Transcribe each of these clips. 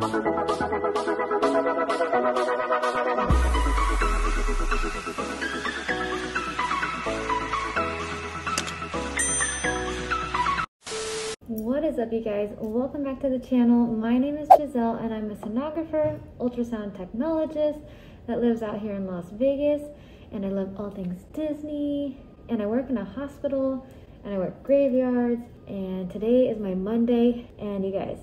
What is up, you guys? Welcome back to the channel. My name is Giselle and I'm a sonographer, ultrasound technologist that lives out here in Las Vegas, and I love all things Disney, and I work in a hospital and I work graveyards, and today is my Monday. And you guys,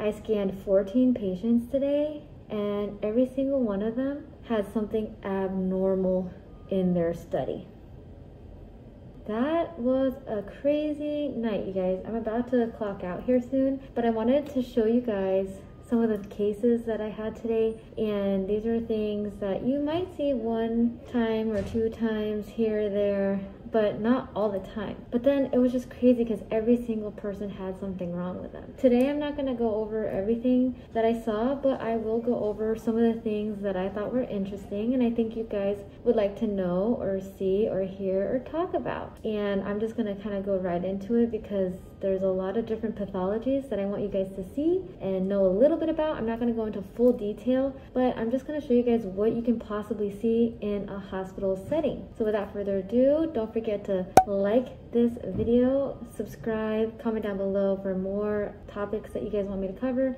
I scanned 14 patients today, and every single one of them had something abnormal in their study. That was a crazy night, you guys. I'm about to clock out here soon, but I wanted to show you guys some of the cases that I had today, and these are things that you might see one time or two times here or there, but not all the time. But then it was just crazy because every single person had something wrong with them. Today I'm not gonna go over everything that I saw, but I will go over some of the things that I thought were interesting and I think you guys would like to know or see or hear or talk about. And I'm just gonna kind of go right into it because there's a lot of different pathologies that I want you guys to see and know a little bit about. I'm not gonna go into full detail, but I'm just gonna show you guys what you can possibly see in a hospital setting. So without further ado, don't forget to like this video, subscribe, comment down below for more topics that you guys want me to cover,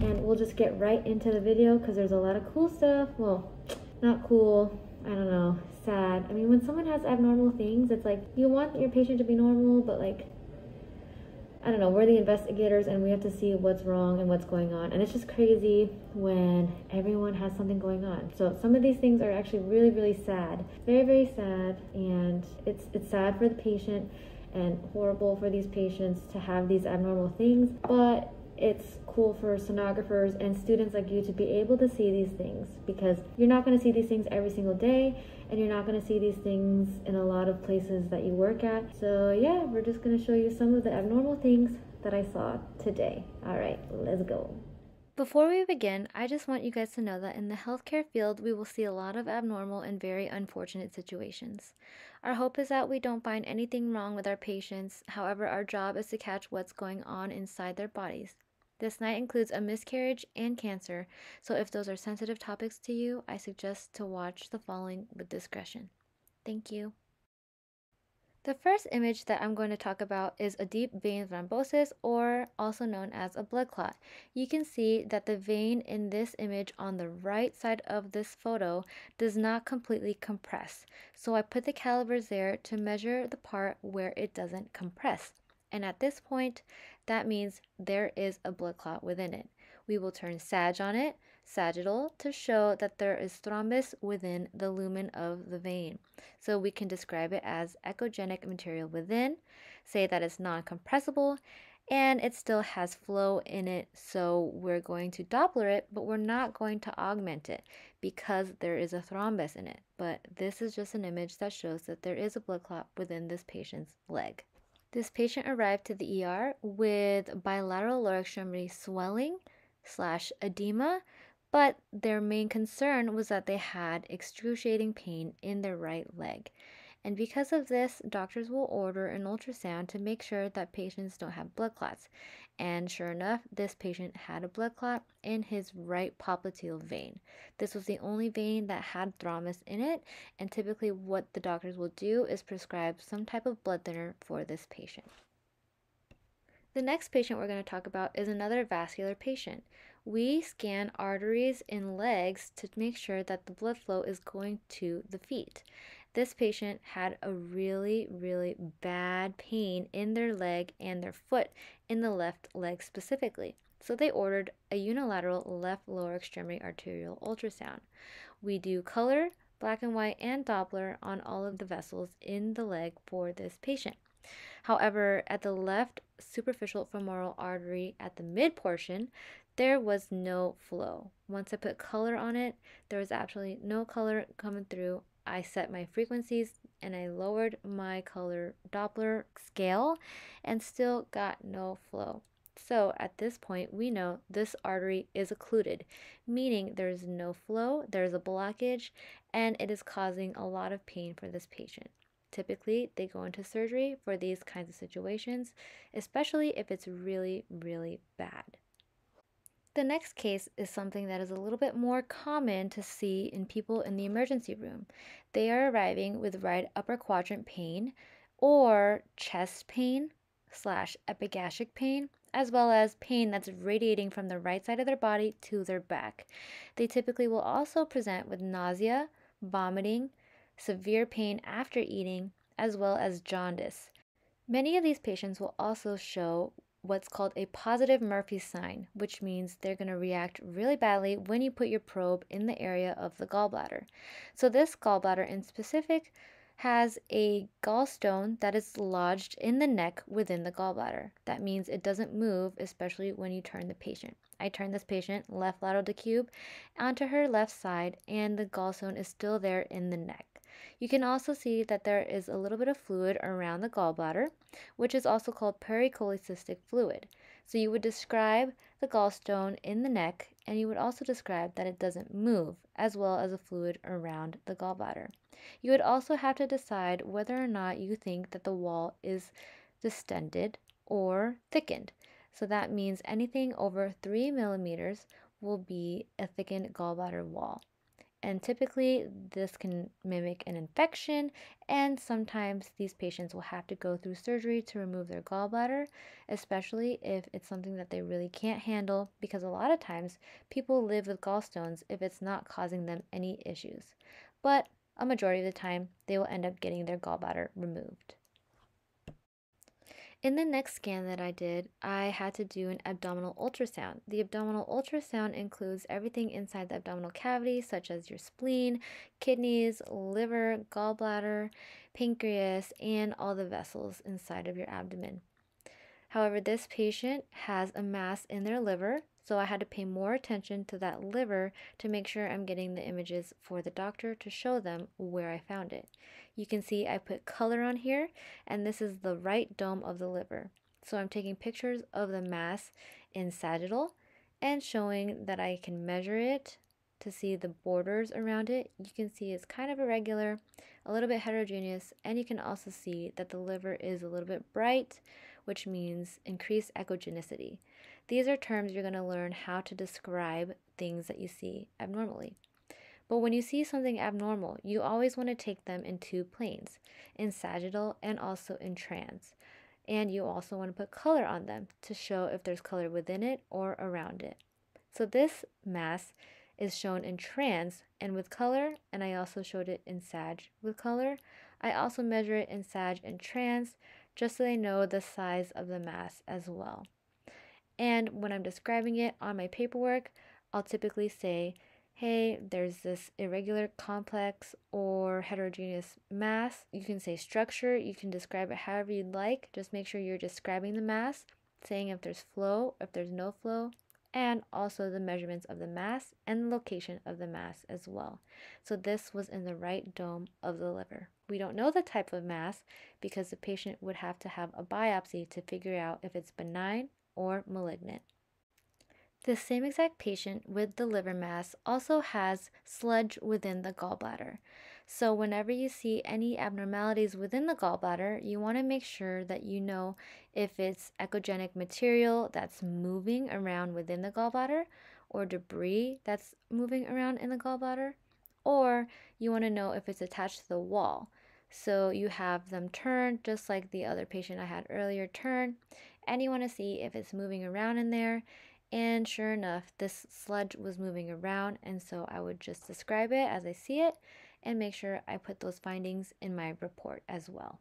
and we'll just get right into the video because there's a lot of cool stuff. Well, not cool, I don't know, sad. I mean, when someone has abnormal things, it's like you want your patient to be normal, but like, I don't know, we're the investigators and we have to see what's wrong and what's going on. And it's just crazy when everyone has something going on. So some of these things are actually really, really sad. Very, very sad. And it's sad for the patient and horrible for these patients to have these abnormal things. But it's cool for sonographers and students like you to be able to see these things, because you're not going to see these things every single day, and you're not going to see these things in a lot of places that you work at. So yeah, we're just going to show you some of the abnormal things that I saw today. All right, let's go. Before we begin, I just want you guys to know that in the healthcare field, we will see a lot of abnormal and very unfortunate situations. Our hope is that we don't find anything wrong with our patients. However, our job is to catch what's going on inside their bodies. This night includes a miscarriage and cancer, so if those are sensitive topics to you, I suggest to watch the following with discretion. Thank you. The first image that I'm going to talk about is a deep vein thrombosis, or also known as a blood clot. You can see that the vein in this image on the right side of this photo does not completely compress, so I put the calipers there to measure the part where it doesn't compress. And at this point, that means there is a blood clot within it. We will turn sag on it, sagittal, to show that there is thrombus within the lumen of the vein. So we can describe it as echogenic material within, say that it's non-compressible, and it still has flow in it, so we're going to Doppler it, but we're not going to augment it because there is a thrombus in it. But this is just an image that shows that there is a blood clot within this patient's leg. This patient arrived to the ER with bilateral lower extremity swelling / edema, but their main concern was that they had excruciating pain in their right leg. And because of this, doctors will order an ultrasound to make sure that patients don't have blood clots. And sure enough, this patient had a blood clot in his right popliteal vein. This was the only vein that had thrombus in it, and typically what the doctors will do is prescribe some type of blood thinner for this patient. The next patient we're going to talk about is another vascular patient. We scan arteries in legs to make sure that the blood flow is going to the feet. This patient had a really, really bad pain in their leg and their foot, in the left leg specifically. So they ordered a unilateral left lower extremity arterial ultrasound. We do color, black and white, and Doppler on all of the vessels in the leg for this patient. However, at the left superficial femoral artery at the mid portion, there was no flow. Once I put color on it, there was absolutely no color coming through. I set my frequencies and I lowered my color Doppler scale and still got no flow. So at this point, we know this artery is occluded, meaning there is no flow, there is a blockage, and it is causing a lot of pain for this patient. Typically, they go into surgery for these kinds of situations, especially if it's really, really bad. The next case is something that is a little bit more common to see in people in the emergency room. They are arriving with right upper quadrant pain or chest pain / epigastric pain, as well as pain that's radiating from the right side of their body to their back. They typically will also present with nausea, vomiting, severe pain after eating, as well as jaundice. Many of these patients will also show what's called a positive Murphy sign, which means they're going to react really badly when you put your probe in the area of the gallbladder. So this gallbladder in specific has a gallstone that is lodged in the neck within the gallbladder. That means it doesn't move, especially when you turn the patient. I turned this patient left lateral decube onto her left side, and the gallstone is still there in the neck. You can also see that there is a little bit of fluid around the gallbladder, which is also called pericholecystic fluid. So you would describe the gallstone in the neck, and you would also describe that it doesn't move, as well as a fluid around the gallbladder. You would also have to decide whether or not you think that the wall is distended or thickened. So that means anything over 3 millimeters will be a thickened gallbladder wall. And typically this can mimic an infection, and sometimes these patients will have to go through surgery to remove their gallbladder, especially if it's something that they really can't handle, because a lot of times people live with gallstones if it's not causing them any issues. But a majority of the time, they will end up getting their gallbladder removed. In the next scan that I did, I had to do an abdominal ultrasound. The abdominal ultrasound includes everything inside the abdominal cavity, such as your spleen, kidneys, liver, gallbladder, pancreas, and all the vessels inside of your abdomen. However, this patient has a mass in their liver, so I had to pay more attention to that liver to make sure I'm getting the images for the doctor to show them where I found it. You can see I put color on here, and this is the right dome of the liver. So I'm taking pictures of the mass in sagittal and showing that I can measure it to see the borders around it. You can see it's kind of irregular, a little bit heterogeneous, and you can also see that the liver is a little bit bright, which means increased echogenicity. These are terms you're going to learn how to describe things that you see abnormally. But when you see something abnormal, you always want to take them in two planes, in sagittal and also in trans. And you also want to put color on them to show if there's color within it or around it. So this mass is shown in trans and with color, and I also showed it in sag with color. I also measure it in sag and trans just so they know the size of the mass as well. And when I'm describing it on my paperwork, I'll typically say, hey, there's this irregular, complex, or heterogeneous mass. You can say structure. You can describe it however you'd like. Just make sure you're describing the mass, saying if there's flow, if there's no flow, and also the measurements of the mass and the location of the mass as well. So this was in the right dome of the liver. We don't know the type of mass because the patient would have to have a biopsy to figure out if it's benign or malignant. The same exact patient with the liver mass also has sludge within the gallbladder. So whenever you see any abnormalities within the gallbladder, you want to make sure that you know if it's echogenic material that's moving around within the gallbladder, or debris that's moving around in the gallbladder, or you want to know if it's attached to the wall. So you have them turn, just like the other patient I had earlier turn, and you want to see if it's moving around in there. And sure enough, this sludge was moving around, and so I would just describe it as I see it and make sure I put those findings in my report as well.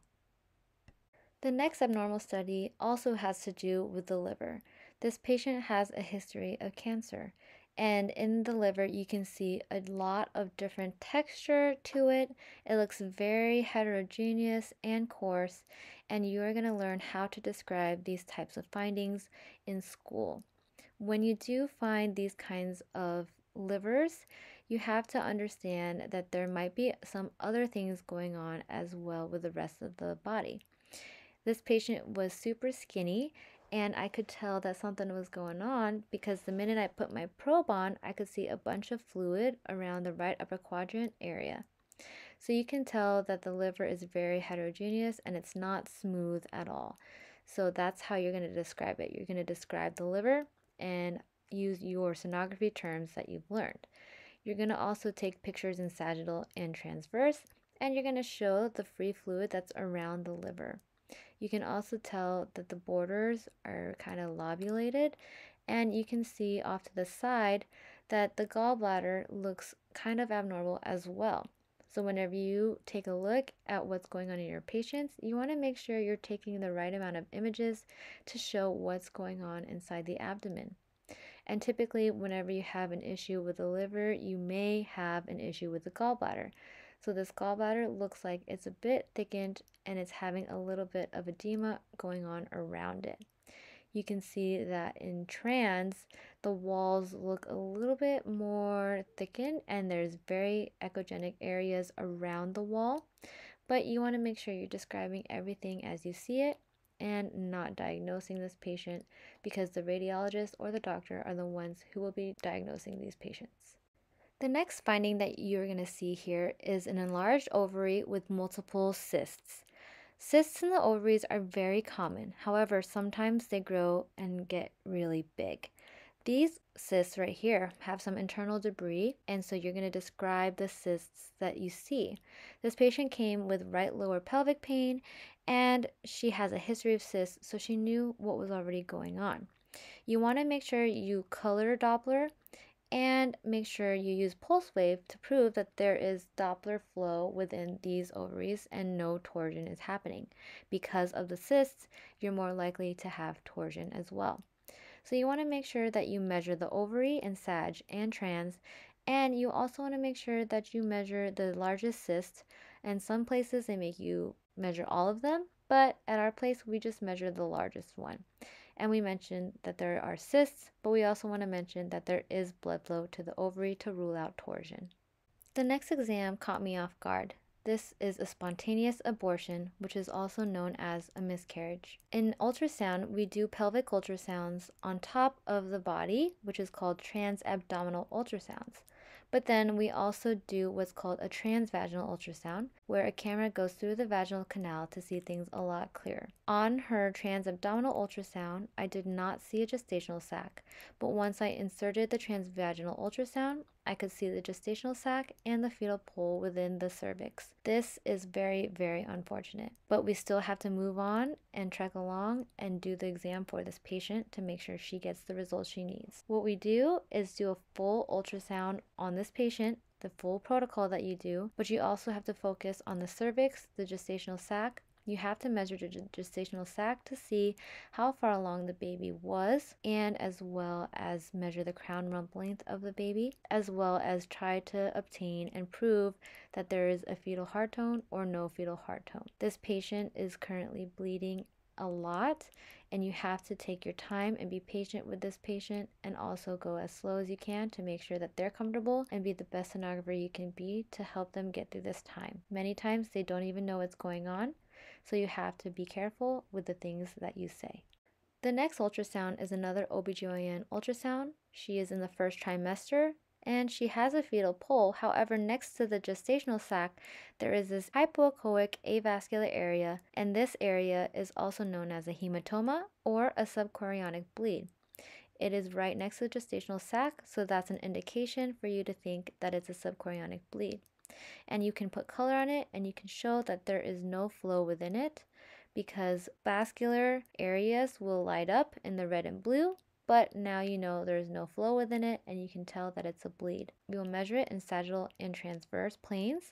The next abnormal study also has to do with the liver. This patient has a history of cancer, and in the liver you can see a lot of different texture to it. It looks very heterogeneous and coarse, and you are going to learn how to describe these types of findings in school. When you do find these kinds of livers, you have to understand that there might be some other things going on as well with the rest of the body. This patient was super skinny, and I could tell that something was going on because the minute I put my probe on, I could see a bunch of fluid around the right upper quadrant area. So you can tell that the liver is very heterogeneous and it's not smooth at all. So that's how you're going to describe it. You're going to describe the liver, and use your sonography terms that you've learned. You're going to also take pictures in sagittal and transverse, and you're going to show the free fluid that's around the liver. You can also tell that the borders are kind of lobulated, and you can see off to the side that the gallbladder looks kind of abnormal as well. So whenever you take a look at what's going on in your patients, you want to make sure you're taking the right amount of images to show what's going on inside the abdomen. And typically, whenever you have an issue with the liver, you may have an issue with the gallbladder. So this gallbladder looks like it's a bit thickened and it's having a little bit of edema going on around it. You can see that in trans, the walls look a little bit more thickened and there's very echogenic areas around the wall, but you want to make sure you're describing everything as you see it and not diagnosing this patient, because the radiologist or the doctor are the ones who will be diagnosing these patients. The next finding that you're going to see here is an enlarged ovary with multiple cysts. Cysts in the ovaries are very common, however, sometimes they grow and get really big. These cysts right here have some internal debris, and so you're going to describe the cysts that you see. This patient came with right lower pelvic pain, and she has a history of cysts, so she knew what was already going on. You want to make sure you color Doppler, and make sure you use pulse wave to prove that there is Doppler flow within these ovaries and no torsion is happening. Because of the cysts, you're more likely to have torsion as well. So you want to make sure that you measure the ovary and sag and trans, and you also want to make sure that you measure the largest cyst, and some places they make you measure all of them, but at our place we just measure the largest one. And we mentioned that there are cysts, but we also want to mention that there is blood flow to the ovary to rule out torsion. The next exam caught me off guard. This is a spontaneous abortion, which is also known as a miscarriage. In ultrasound, we do pelvic ultrasounds on top of the body, which is called transabdominal ultrasounds. But then we also do what's called a transvaginal ultrasound, where a camera goes through the vaginal canal to see things a lot clearer. On her transabdominal ultrasound, I did not see a gestational sac, but once I inserted the transvaginal ultrasound, I could see the gestational sac and the fetal pole within the cervix. This is very, very unfortunate, but we still have to move on and trek along and do the exam for this patient to make sure she gets the results she needs. What we do is do a full ultrasound on this patient, the full protocol that you do, but you also have to focus on the cervix, the gestational sac. You have to measure the gestational sac to see how far along the baby was, and as well as measure the crown rump length of the baby, as well as try to obtain and prove that there is a fetal heart tone or no fetal heart tone. This patient is currently bleeding a lot, and you have to take your time and be patient with this patient, and also go as slow as you can to make sure that they're comfortable and be the best sonographer you can be to help them get through this time. Many times they don't even know what's going on, so you have to be careful with the things that you say. The next ultrasound is another OBGYN ultrasound. She is in the first trimester and she has a fetal pole. However, next to the gestational sac, there is this hypoechoic avascular area, and this area is also known as a hematoma or a subchorionic bleed. It is right next to the gestational sac, so that's an indication for you to think that it's a subchorionic bleed. And you can put color on it, and you can show that there is no flow within it, because vascular areas will light up in the red and blue, but now you know there is no flow within it, and you can tell that it's a bleed. We will measure it in sagittal and transverse planes,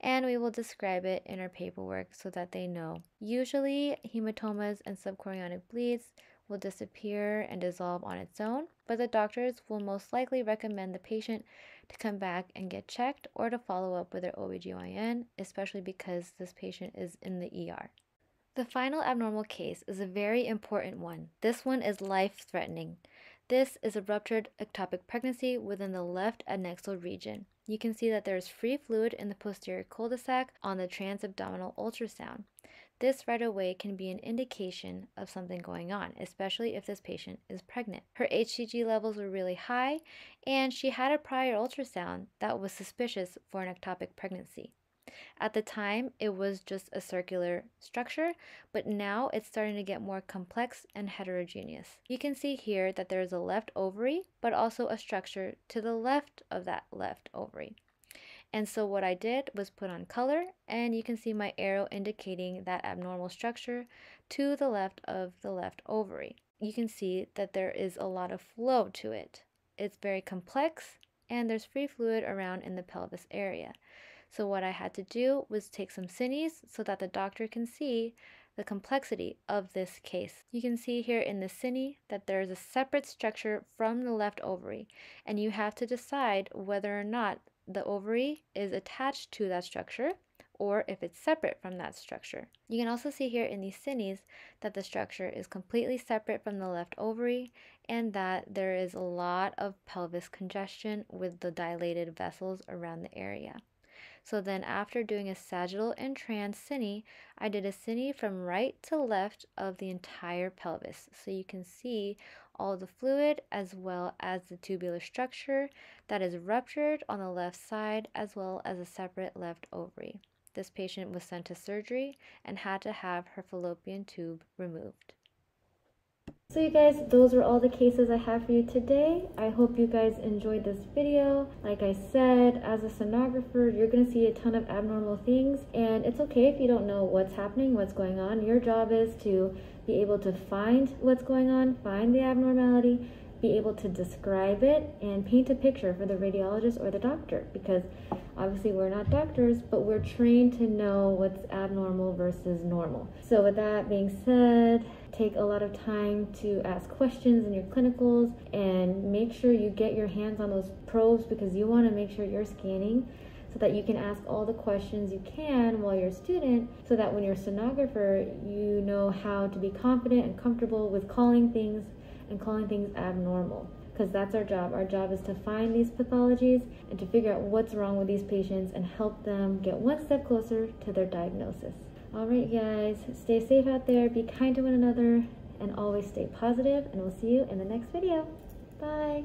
and we will describe it in our paperwork so that they know. Usually, hematomas and subchorionic bleeds will disappear and dissolve on its own, but the doctors will most likely recommend the patient to come back and get checked or to follow up with their OBGYN, especially because this patient is in the ER. The final abnormal case is a very important one. This one is life-threatening. This is a ruptured ectopic pregnancy within the left adnexal region. You can see that there is free fluid in the posterior cul-de-sac on the transabdominal ultrasound. This right away can be an indication of something going on, especially if this patient is pregnant. Her HCG levels were really high, and she had a prior ultrasound that was suspicious for an ectopic pregnancy. At the time, it was just a circular structure, but now it's starting to get more complex and heterogeneous. You can see here that there's a left ovary, but also a structure to the left of that left ovary. And so what I did was put on color, and you can see my arrow indicating that abnormal structure to the left of the left ovary. You can see that there is a lot of flow to it. It's very complex, and there's free fluid around in the pelvis area. So what I had to do was take some cines so that the doctor can see the complexity of this case. You can see here in the cine that there is a separate structure from the left ovary, and you have to decide whether or not the ovary is attached to that structure or if it's separate from that structure. You can also see here in these cines that the structure is completely separate from the left ovary and that there is a lot of pelvis congestion with the dilated vessels around the area. So then after doing a sagittal and trans cine, I did a cine from right to left of the entire pelvis, so you can see all the fluid as well as the tubular structure that is ruptured on the left side, as well as a separate left ovary. This patient was sent to surgery and had to have her fallopian tube removed. So you guys, those were all the cases I have for you today. I hope you guys enjoyed this video. Like I said, as a sonographer, you're going to see a ton of abnormal things, and it's okay if you don't know what's happening, what's going on. Your job is to be able to find what's going on, find the abnormality, be able to describe it, and paint a picture for the radiologist or the doctor, because obviously we're not doctors, but we're trained to know what's abnormal versus normal. So with that being said, take a lot of time to ask questions in your clinicals and make sure you get your hands on those probes, because you want to make sure you're scanning so that you can ask all the questions you can while you're a student, so that when you're a sonographer, you know how to be confident and comfortable with calling things and calling things abnormal, because that's our job. Our job is to find these pathologies and to figure out what's wrong with these patients and help them get one step closer to their diagnosis. All right, guys, stay safe out there, be kind to one another, and always stay positive, and we'll see you in the next video. Bye.